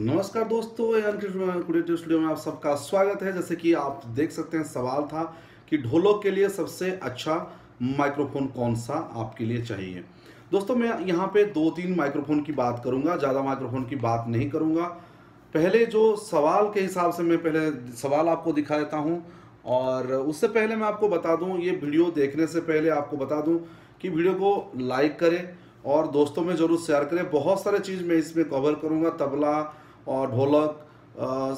नमस्कार दोस्तों, creative studio में आप सबका स्वागत है। जैसे कि आप देख सकते हैं, सवाल था कि ढोलक के लिए सबसे अच्छा माइक्रोफोन कौन सा आपके लिए चाहिए। दोस्तों मैं यहाँ पे 2-3 माइक्रोफोन की बात करूँगा, ज़्यादा माइक्रोफोन की बात नहीं करूँगा। पहले जो सवाल के हिसाब से मैं पहले सवाल आपको दिखा देता हूँ, और उससे पहले मैं आपको बता दूँ, ये वीडियो देखने से पहले आपको बता दूँ कि वीडियो को लाइक करें और दोस्तों में ज़रूर शेयर करें। बहुत सारे चीज़ मैं इसमें कवर करूँगा, तबला और ढोलक,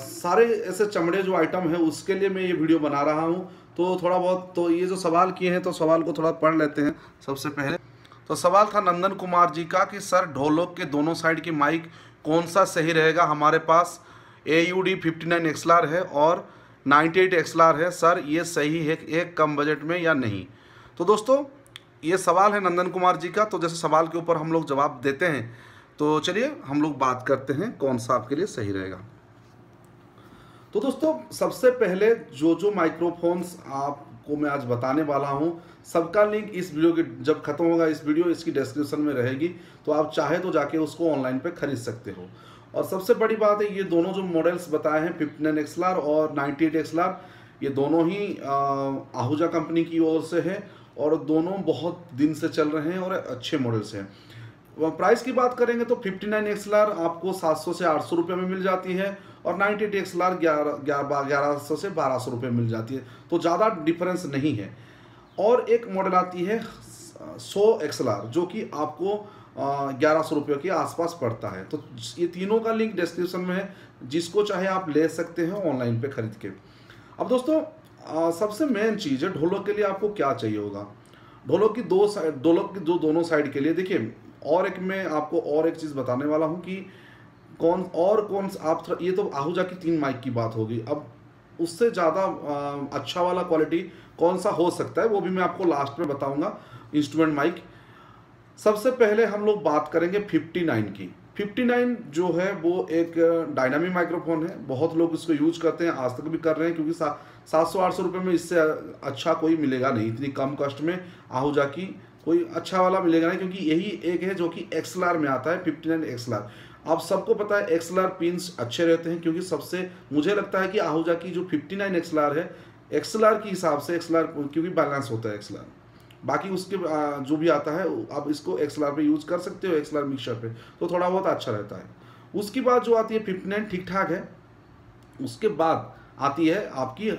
सारे ऐसे चमड़े जो आइटम है उसके लिए मैं ये वीडियो बना रहा हूँ। तो थोड़ा बहुत तो ये जो सवाल किए हैं, तो सवाल को थोड़ा पढ़ लेते हैं। सबसे पहले तो सवाल था नंदन कुमार जी का कि सर ढोलक के दोनों साइड की माइक कौन सा सही रहेगा? हमारे पास AUD-59XLR है और 98XLR है, सर ये सही है एक कम बजट में या नहीं? तो दोस्तों ये सवाल है नंदन कुमार जी का, तो जैसे सवाल के ऊपर हम लोग जवाब देते हैं। तो चलिए हम लोग बात करते हैं कौन सा आपके लिए सही रहेगा। तो दोस्तों सबसे पहले जो माइक्रोफोन्स आपको मैं आज बताने वाला हूं, सबका लिंक इस वीडियो के जब ख़त्म होगा, इस वीडियो इसकी डिस्क्रिप्शन में रहेगी, तो आप चाहे तो जाके उसको ऑनलाइन पे खरीद सकते हो। और सबसे बड़ी बात है, ये दोनों जो मॉडल्स बताए हैं 59XLR और 98XLR, ये दोनों ही आहूजा कंपनी की ओर से है और दोनों बहुत दिन से चल रहे हैं और अच्छे मॉडल्स हैं। प्राइस की बात करेंगे तो 59XLR आपको 700 से 800 रुपये में मिल जाती है और 98XLR 1100 से 1200 रुपये मिल जाती है, तो ज़्यादा डिफरेंस नहीं है। और एक मॉडल आती है 100XLR जो कि आपको 1100 रुपये के आसपास पड़ता है। तो ये तीनों का लिंक डिस्क्रिप्शन में है, जिसको चाहे आप ले सकते हैं ऑनलाइन पे खरीद के। अब दोस्तों सबसे मेन चीज़ है ढोलक के लिए आपको क्या चाहिए होगा। ढोलक की दोनों साइड के लिए देखिए, और एक मैं आपको और एक चीज़ बताने वाला हूँ कि ये तो आहूजा की 3 माइक की बात होगी। अब उससे ज़्यादा अच्छा वाला क्वालिटी कौन सा हो सकता है वो भी मैं आपको लास्ट में बताऊँगा, इंस्ट्रूमेंट माइक। सबसे पहले हम लोग बात करेंगे 59 की। 59 जो है वो एक डायनामिक माइक्रोफोन है, बहुत लोग इसको यूज करते हैं, आज तक भी कर रहे हैं, क्योंकि 700-800 रुपये में इससे अच्छा कोई मिलेगा नहीं। इतनी कम कॉस्ट में आहूजा की कोई अच्छा वाला मिलेगा नहीं, क्योंकि यही एक है जो कि XLR में आता है 59XLR। आप सबको पता है XLR पिन्स अच्छे रहते हैं, क्योंकि सबसे मुझे लगता है कि आहूजा की जो 59XLR है XLR के हिसाब से क्योंकि बैलेंस होता है XLR, बाकी उसके जो भी आता है आप इसको XLR पे यूज़ कर सकते हो, XLR मिक्सर पे, तो थोड़ा बहुत अच्छा रहता है। उसके बाद जो आती है 59 ठीक ठाक है। उसके बाद आती है आपकी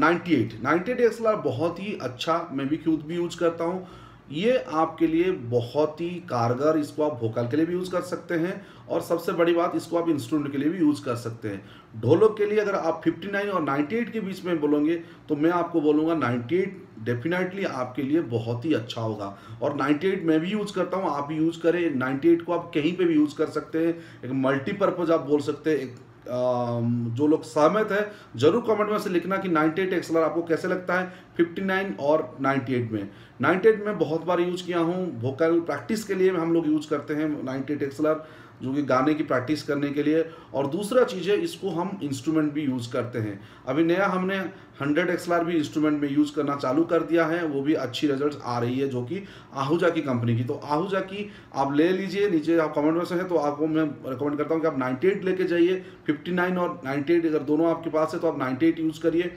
98। 98XLR बहुत ही अच्छा, मैं भी खुद भी यूज करता हूँ। ये आपके लिए बहुत ही कारगर, इसको आप वोकल के लिए भी यूज़ कर सकते हैं और सबसे बड़ी बात इसको आप इंस्ट्रूमेंट के लिए भी यूज़ कर सकते हैं। ढोलक के लिए अगर आप 59 और 98 के बीच में बोलोगे तो मैं आपको बोलूँगा 98 डेफिनेटली आपके लिए बहुत ही अच्छा होगा। और 98 मैं भी यूज़ करता हूँ, आप भी यूज़ करें। 98 को आप कहीं पर भी यूज़ कर सकते हैं, एक मल्टीपर्पज़ आप बोल सकते हैं। जो लोग सहमत है जरूर कमेंट में से लिखना कि 98XLR आपको कैसे लगता है 59 और 98 में। 98 में बहुत बार यूज किया हूँ, वोकल प्रैक्टिस के लिए हम लोग यूज करते हैं 98XLR, जो कि गाने की प्रैक्टिस करने के लिए। और दूसरा चीज़ है इसको हम इंस्ट्रूमेंट भी यूज़ करते हैं। अभी नया हमने 100XLR भी इंस्ट्रूमेंट में यूज़ करना चालू कर दिया है, वो भी अच्छी रिजल्ट्स आ रही है, जो कि आहूजा की कंपनी की। तो आहूजा की आप ले लीजिए, नीचे आप कमेंट में से है, तो आपको मैं रिकमेंड करता हूँ कि आप 98 लेके जाइए। 59 और 98 अगर दोनों आपके पास है तो आप 98 यूज़ करिए।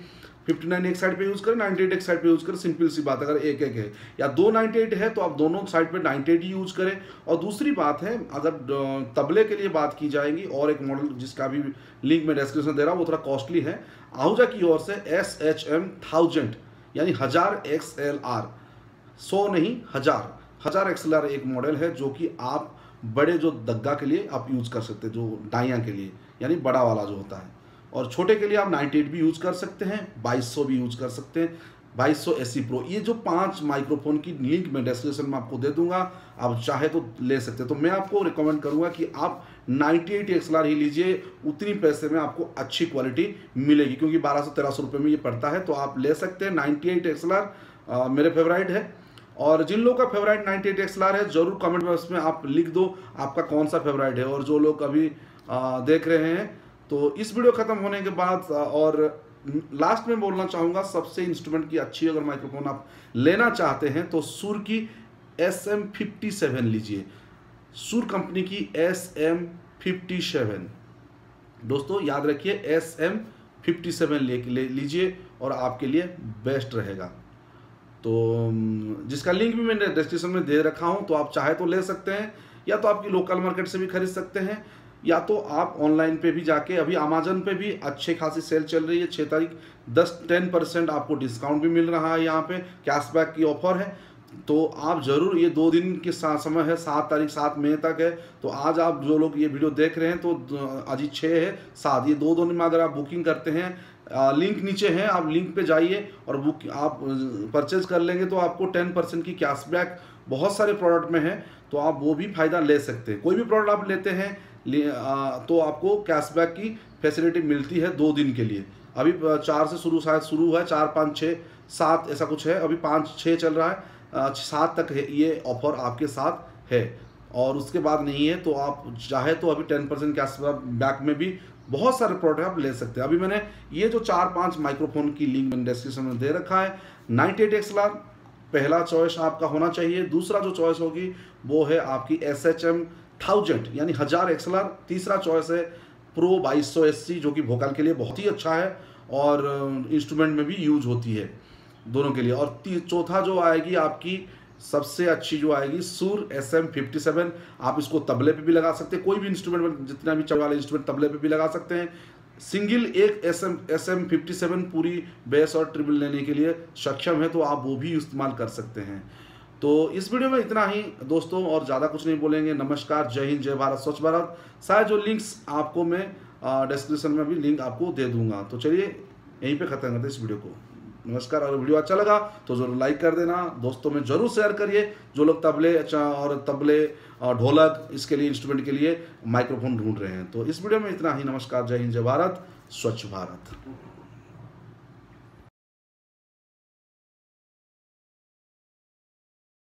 59 एक साइड पे यूज़ करें, 98 एक साइड पे यूज़ करें, सिंपल सी बात। अगर एक एक है या दो 98 है तो आप दोनों साइड पे 98 ही यूज़ करें। और दूसरी बात है, अगर तबले के लिए बात की जाएगी, और एक मॉडल जिसका भी लिंक मैं डिस्क्रिप्शन दे रहा हूँ, वो थोड़ा कॉस्टली है, आहूजा की ओर से SM 1000 यानी 1000XLR, 100 नहीं 1000 XLR एक मॉडल है, जो कि आप बड़े जो दग्गा के लिए आप यूज़ कर सकते हैं, जो डाइया के लिए यानी बड़ा वाला जो होता है। और छोटे के लिए आप 98 भी यूज़ कर सकते हैं, 2200 भी यूज़ कर सकते हैं, 2200 AC Pro। ये जो 5 माइक्रोफोन की लिंक मैं डिस्क्रिप्शन में आपको दे दूंगा, आप चाहे तो ले सकते हैं। तो मैं आपको रिकमेंड करूंगा कि आप 98XLR ही लीजिए, उतनी पैसे में आपको अच्छी क्वालिटी मिलेगी, क्योंकि 1200-1300 रुपये में ये पड़ता है, तो आप ले सकते हैं। 98XLR मेरे फेवरेट है, और जिन लोगों का फेवरेट 98XLR है ज़रूर कमेंट बॉक्स में आप लिख दो आपका कौन सा फेवरेट है। और जो लोग अभी देख रहे हैं, तो इस वीडियो ख़त्म होने के बाद और लास्ट में बोलना चाहूँगा, सबसे इंस्ट्रूमेंट की अच्छी अगर माइक्रोफोन आप लेना चाहते हैं तो शूर की SM57 लीजिए। शूर कंपनी की SM57 दोस्तों याद रखिए SM57 ले लीजिए और आपके लिए बेस्ट रहेगा। तो जिसका लिंक भी मैंने डिस्क्रिप्शन में दे रखा हूं, तो आप चाहे तो ले सकते हैं, या तो आपकी लोकल मार्केट से भी खरीद सकते हैं, या तो आप ऑनलाइन पे भी जाके, अभी अमेजन पे भी अच्छे खासी सेल चल रही है, 6 तारीख 10-10% आपको डिस्काउंट भी मिल रहा है, यहाँ पे कैशबैक की ऑफर है। तो आप ज़रूर, ये 2 दिन के समय है, 7 तारीख 7 मई तक है, तो आज आप जो लोग ये वीडियो देख रहे हैं तो आज ही 6 है 7, ये 2 दिन में अगर आप बुकिंग करते हैं, लिंक नीचे है, आप लिंक पे जाइए और बुक आप परचेज कर लेंगे तो आपको 10% की कैशबैक बहुत सारे प्रोडक्ट में है, तो आप वो भी फ़ायदा ले सकते हैं। कोई भी प्रोडक्ट आप लेते हैं तो आपको कैशबैक की फैसिलिटी मिलती है 2 दिन के लिए। अभी 4 से शायद शुरू हुआ है, 4, 5, 6, 7 ऐसा कुछ है, अभी 5, 6 चल रहा है, 7 तक है ये ऑफर आपके साथ है, और उसके बाद नहीं है। तो आप चाहे तो अभी 10% कैशबैक में भी बहुत सारे प्रोडक्ट आप ले सकते हैं। अभी मैंने ये जो 4-5 माइक्रोफोन की लिंक मैंने डिस्क्रिप्शन में दे रखा है। 98XLR पहला चॉइस आपका होना चाहिए, दूसरा जो चॉइस होगी वो है आपकी SM 1000 यानी 1000XLR, तीसरा चॉइस है Pro 2200SC जो कि वोकल के लिए बहुत ही अच्छा है और इंस्ट्रूमेंट में भी यूज होती है दोनों के लिए। और चौथा जो आएगी आपकी सबसे अच्छी जो आएगी Shure SM57, आप इसको तबले पे भी लगा सकते हैं, कोई भी इंस्ट्रूमेंट में, जितना भी चलने वाले इंस्ट्रूमेंट तबले पे भी लगा सकते हैं। सिंगल एक SM57 पूरी बेस और ट्रिपल लेने के लिए सक्षम है, तो आप वो भी इस्तेमाल कर सकते हैं। तो इस वीडियो में इतना ही दोस्तों, और ज़्यादा कुछ नहीं बोलेंगे। नमस्कार, जय हिंद, जय भारत, स्वच्छ भारत। सारे जो लिंक्स आपको मैं डिस्क्रिप्शन में भी लिंक आपको दे दूँगा। तो चलिए यहीं पर ख़त्म करते हैं इस वीडियो को। नमस्कार। अगर वीडियो अच्छा लगा तो जरूर लाइक कर देना, दोस्तों में जरूर शेयर करिए। जो लोग तबले और ढोलक इसके लिए इंस्ट्रूमेंट के लिए माइक्रोफोन ढूंढ रहे हैं, तो इस वीडियो में इतना ही। नमस्कार, जय हिंद, जय भारत, स्वच्छ भारत।